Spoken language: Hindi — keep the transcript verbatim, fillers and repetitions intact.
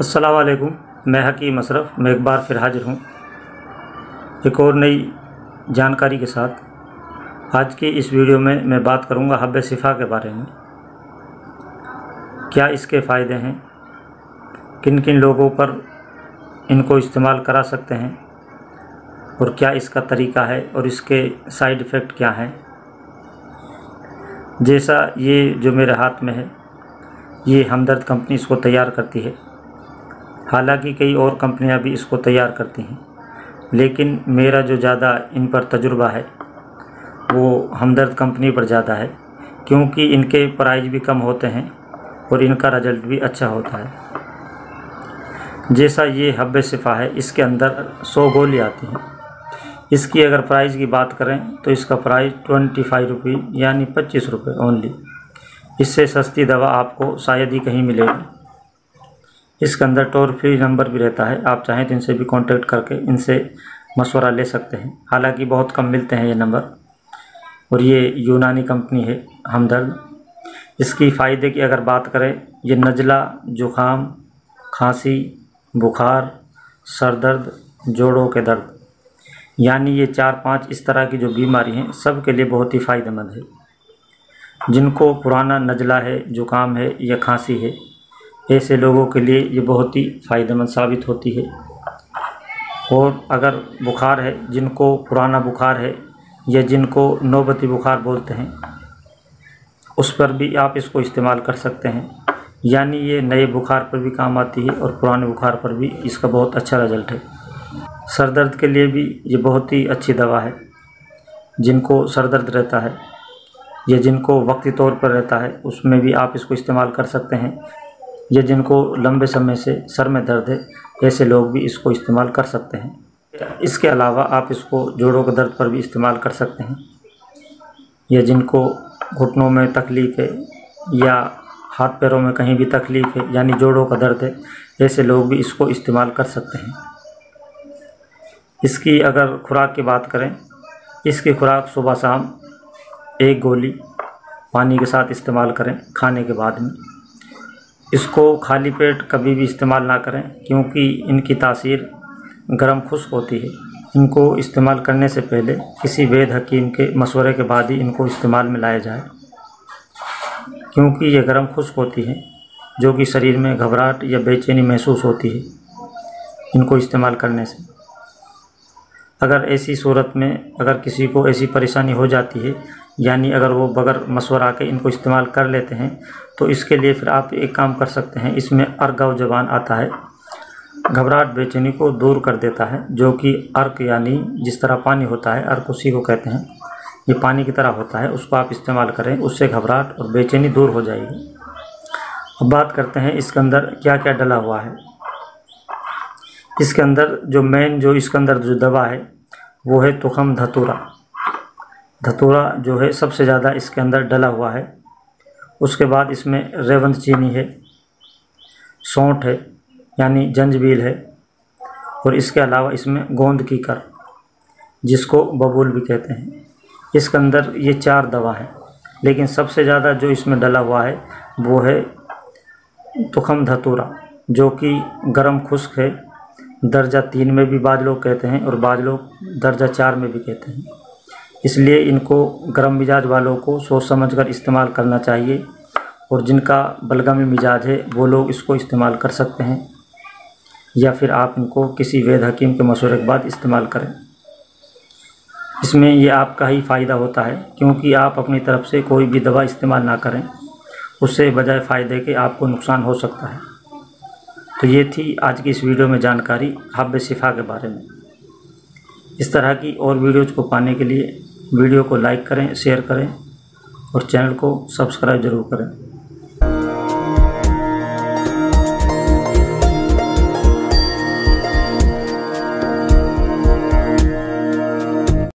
अस्सलाम वालेकुम, मैं हकीम अशरफ मैं एक बार फिर हाजिर हूँ एक और नई जानकारी के साथ। आज की इस वीडियो में मैं बात करूँगा हब्बे शिफा के बारे में। क्या इसके फ़ायदे हैं, किन किन लोगों पर इनको इस्तेमाल करा सकते हैं और क्या इसका तरीका है और इसके साइड इफ़ेक्ट क्या हैं। जैसा ये जो मेरे हाथ में है, ये हमदर्द कंपनी इसको तैयार करती है। हालांकि कई और कंपनियां भी इसको तैयार करती हैं, लेकिन मेरा जो ज़्यादा इन पर तजुर्बा है वो हमदर्द कंपनी पर ज़्यादा है, क्योंकि इनके प्राइस भी कम होते हैं और इनका रिजल्ट भी अच्छा होता है। जैसा ये हब्बे शिफा है, इसके अंदर सौ गोली आती हैं। इसकी अगर प्राइस की बात करें तो इसका प्राइस ट्वेंटी फाइव रुपी यानी पच्चीस रुपये ओनली। इससे सस्ती दवा आपको शायद ही कहीं मिलेगी। इसके अंदर टोल फ्री नंबर भी रहता है, आप चाहें तो इनसे भी कांटेक्ट करके इनसे मशवरा ले सकते हैं। हालांकि बहुत कम मिलते हैं ये नंबर, और ये यूनानी कंपनी है हमदर्द। इसकी फ़ायदे की अगर बात करें, ये नज़ला, जुखाम, खांसी, बुखार, सर दर्द, जोड़ों के दर्द, यानी ये चार पांच इस तरह की जो बीमारी हैं सब के लिए बहुत ही फ़ायदेमंद है। जिनको पुराना नज़ला है, जुकाम है या खांसी है, ऐसे लोगों के लिए ये बहुत ही फ़ायदेमंद साबित होती है। और अगर बुखार है, जिनको पुराना बुखार है या जिनको नौबती बुखार बोलते हैं, उस पर भी आप इसको इस्तेमाल कर सकते हैं। यानी ये नए बुखार पर भी काम आती है और पुराने बुखार पर भी इसका बहुत अच्छा रिजल्ट है। सर दर्द के लिए भी ये बहुत ही अच्छी दवा है। जिनको सर दर्द रहता है या जिनको वक्ती तौर पर रहता है, उसमें भी आप इसको इस्तेमाल कर सकते हैं, या जिनको लंबे समय से सर में दर्द है, ऐसे लोग भी इसको इस्तेमाल कर सकते हैं। इसके अलावा आप इसको जोड़ों के दर्द पर भी इस्तेमाल कर सकते हैं, या जिनको घुटनों में तकलीफ़ है या हाथ पैरों में कहीं भी तकलीफ़ है यानी जोड़ों का दर्द है, ऐसे लोग भी इसको इस्तेमाल कर सकते हैं। इसकी अगर खुराक की बात करें, इसकी खुराक सुबह शाम एक गोली पानी के साथ इस्तेमाल करें खाने के बाद में। इसको खाली पेट कभी भी इस्तेमाल ना करें, क्योंकि इनकी तासीर गर्म खुश्क होती है। इनको इस्तेमाल करने से पहले किसी वैद्य हकीम के मशवरे के बाद ही इनको इस्तेमाल में लाया जाए, क्योंकि ये गर्म खुश्क होती है, जो कि शरीर में घबराहट या बेचैनी महसूस होती है इनको इस्तेमाल करने से। अगर ऐसी सूरत में अगर किसी को ऐसी परेशानी हो जाती है, यानी अगर वो बगैर मशवरा के इनको इस्तेमाल कर लेते हैं, तो इसके लिए फिर आप एक काम कर सकते हैं। इसमें अर्क जबान आता है, घबराहट बेचैनी को दूर कर देता है, जो कि अर्क यानी जिस तरह पानी होता है, अर्क उसी को कहते हैं, ये पानी की तरह होता है, उसको आप इस्तेमाल करें, उससे घबराहट और बेचैनी दूर हो जाएगी। अब बात करते हैं इसके अंदर क्या क्या डला हुआ है। इसके अंदर जो मेन जो इसके अंदर जो दवा है वो है तुखम धतूरा। धतूरा जो है सबसे ज़्यादा इसके अंदर डला हुआ है। उसके बाद इसमें रेवंद चीनी है, सौंठ है यानी जंजबील है, और इसके अलावा इसमें गोंद की कर, जिसको बबूल भी कहते हैं। इसके अंदर ये चार दवा है, लेकिन सबसे ज़्यादा जो इसमें डला हुआ है वो है तुखम धतूरा, जो कि गर्म खुश्क है, दर्जा तीन में भी बाद लोग कहते हैं और बाद लोग दर्जा चार में भी कहते हैं। इसलिए इनको गर्म मिजाज वालों को सोच समझकर इस्तेमाल करना चाहिए, और जिनका बलगमी मिजाज है वो लोग इसको इस्तेमाल कर सकते हैं, या फिर आप इनको किसी वैद्य हकीम के मशवरे के बाद इस्तेमाल करें। इसमें यह आपका ही फ़ायदा होता है, क्योंकि आप अपनी तरफ से कोई भी दवा इस्तेमाल ना करें, उससे बजाय फ़ायदे के आपको नुकसान हो सकता है। तो ये थी आज की इस वीडियो में जानकारी हब्बे शिफा के बारे में। इस तरह की और वीडियोज़ को पाने के लिए वीडियो को लाइक करें, शेयर करें और चैनल को सब्सक्राइब ज़रूर करें।